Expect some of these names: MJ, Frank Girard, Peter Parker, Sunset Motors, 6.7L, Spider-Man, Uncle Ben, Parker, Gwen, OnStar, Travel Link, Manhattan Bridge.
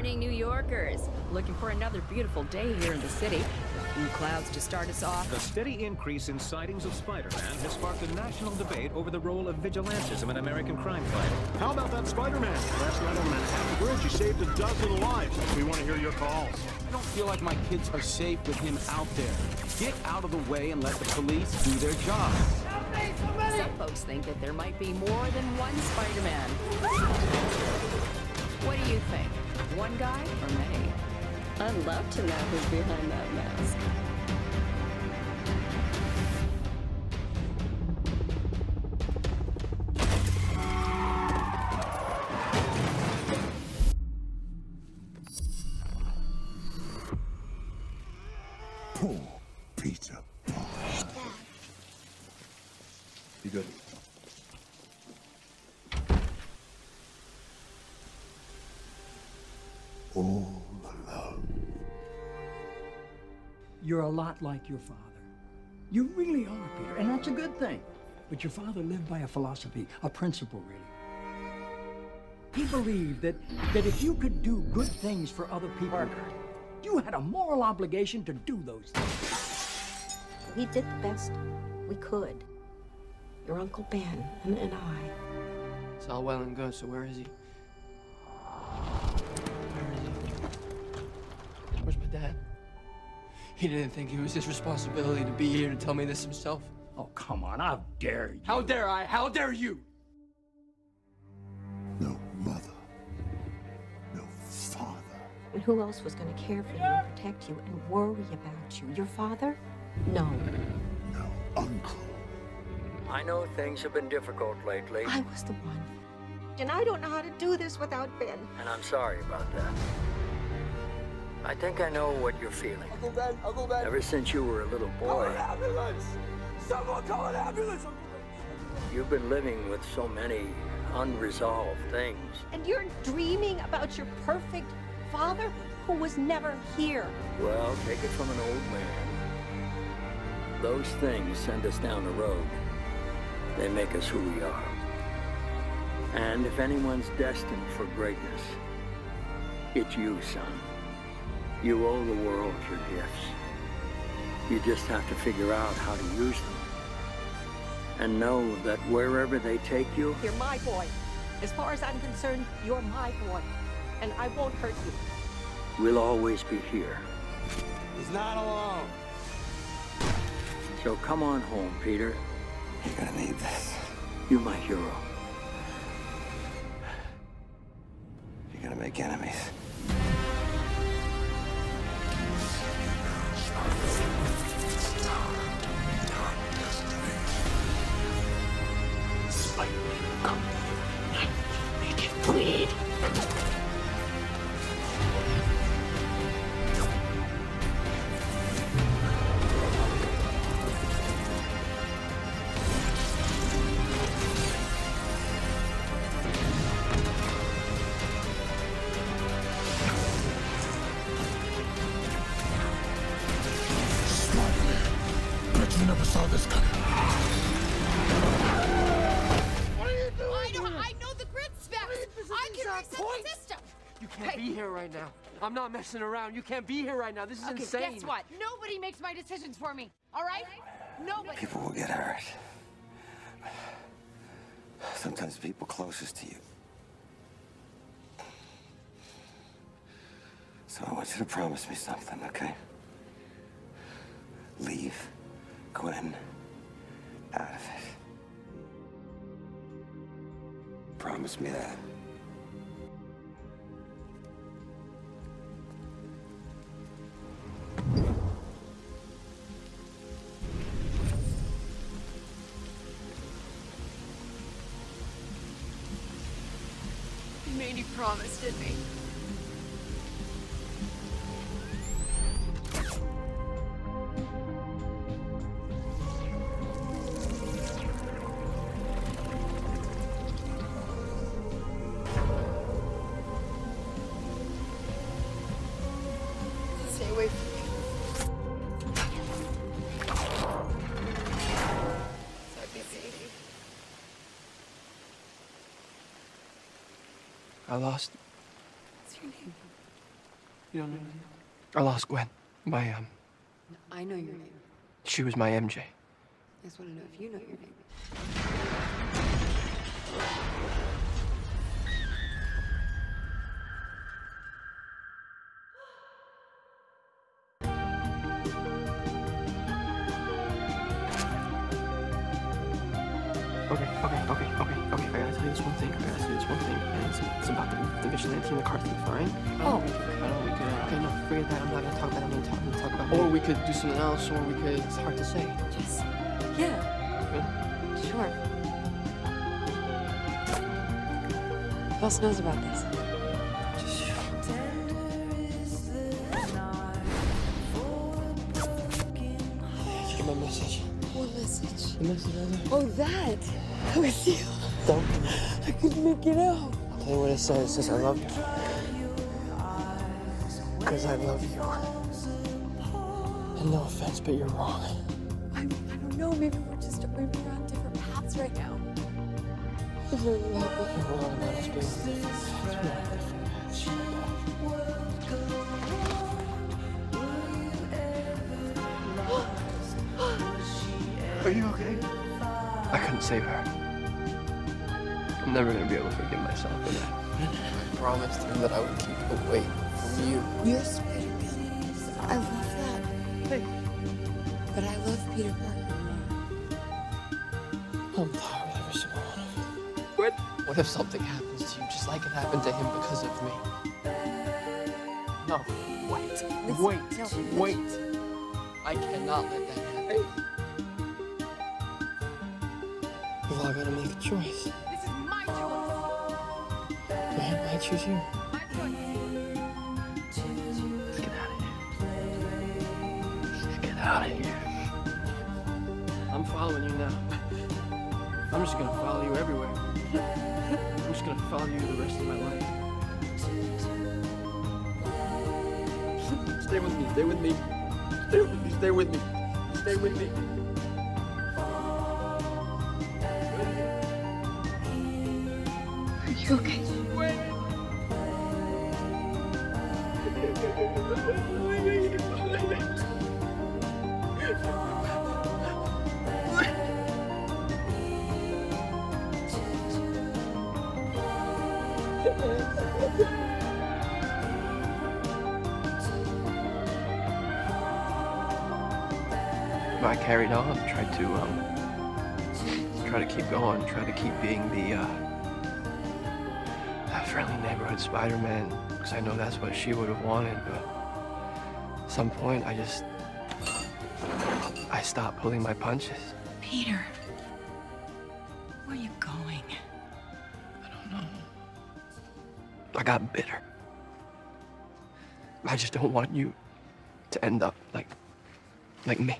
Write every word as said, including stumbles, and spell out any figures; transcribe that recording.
Morning, New Yorkers. Looking for another beautiful day here in the city. A few clouds to start us off. The steady increase in sightings of Spider-Man has sparked a national debate over the role of vigilantism in American crime fighting. How about that Spider-Man? Last night on Manhattan Bridge, you saved a dozen lives. We want to hear your calls. I don't feel like my kids are safe with him out there. Get out of the way and let the police do their job. Help me, somebody! Some folks think that there might be more than one Spider-Man. What do you think? One guy or many? I'd love to know who's behind that mask. Poor Peter Parker. You got it. All alone. You're a lot like your father. You really are, Peter, and that's a good thing. But your father lived by a philosophy, a principle, really. He believed that, that if you could do good things for other people, Parker, you had a moral obligation to do those things. We did the best we could. Your Uncle Ben and, and I. It's all well and good, so where is he? Dad. He didn't think it was his responsibility to be here to tell me this himself. Oh, come on, how dare you? How dare I? How dare you? No mother. No father. And who else was going to care for you and protect you and worry about you? Your father? No. No uncle. I know things have been difficult lately. I was the one. And I don't know how to do this without Ben. And I'm sorry about that. I think I know what you're feeling. Uncle Ben, Uncle Ben. Ever since you were a little boy. Call an ambulance! Someone call an ambulance! You've been living with so many unresolved things. And you're dreaming about your perfect father who was never here. Well, take it from an old man. Those things send us down the road. They make us who we are. And if anyone's destined for greatness, it's you, son. You owe the world your gifts. You just have to figure out how to use them. And know that wherever they take you... You're my boy. As far as I'm concerned, you're my boy. And I won't hurt you. We'll always be here. He's not alone. So come on home, Peter. You're gonna need this. You're my hero. You're gonna make enemies. Right now. I'm not messing around. You can't be here right now. This is okay, insane. Guess what? Nobody makes my decisions for me. All right? Nobody. People will get hurt. Sometimes people closest to you. So I want you to promise me something, okay? Leave Gwen out of it. Promise me that. You promised, didn't he? Stay away from me. So busy. I lost. What's your name? You don't know anything? I lost Gwen. My, um... I know your name. She was my M J. I just want to know if you know your name. Okay, okay, okay, okay, okay. I gotta tell you this one thing. I gotta tell you this one thing. And it's, it's about the, the vigilante and the car thief, alright? Oh. Um, I don't know, we could... Uh, okay, no, forget that. I'm not gonna talk about it. I'm gonna talk, I'm gonna talk about it. Or we could do something else, or we could... It's hard to say. Yes. Yeah. Really? Sure. Who else knows about this? Just you. Did you get my message? What message? The message I left. Oh, that! That was you. Don't. I couldn't make it out. I'll tell you what it says. It says, I love you. Because I love you. And no offense, but you're wrong. I, I don't know. Maybe we're just maybe we're on different paths right now. I love you. You're wrong about us being different paths. We're on different paths. Are you okay? I couldn't save her. I'm never gonna be able to forgive myself for that. I promised him that I would keep away from you. You're Spider-Man. I love that. Hey. But I love Peter Parker. I'm tired of every single one of you. What? What if something happens to you just like it happened to him because of me? No. Wait. Listen, wait. No, wait. Listen. I cannot let that happen. Hey. We've all got to make a choice. This is my choice. Yeah, I choose you. My choice. Let's get out of here. Let's get out of here. I'm following you now. I'm just going to follow you everywhere. I'm just going to follow you the rest of my life. Stay with me. Stay with me. Stay with me. Stay with me. Stay with me. Okay. Gwen. I carried on, tried to um try to keep going, try to keep being the uh friendly neighborhood Spider-Man, because I know that's what she would have wanted, but at some point I just, I stopped pulling my punches. Peter, where are you going? I don't know. I got bitter. I just don't want you to end up like, like me.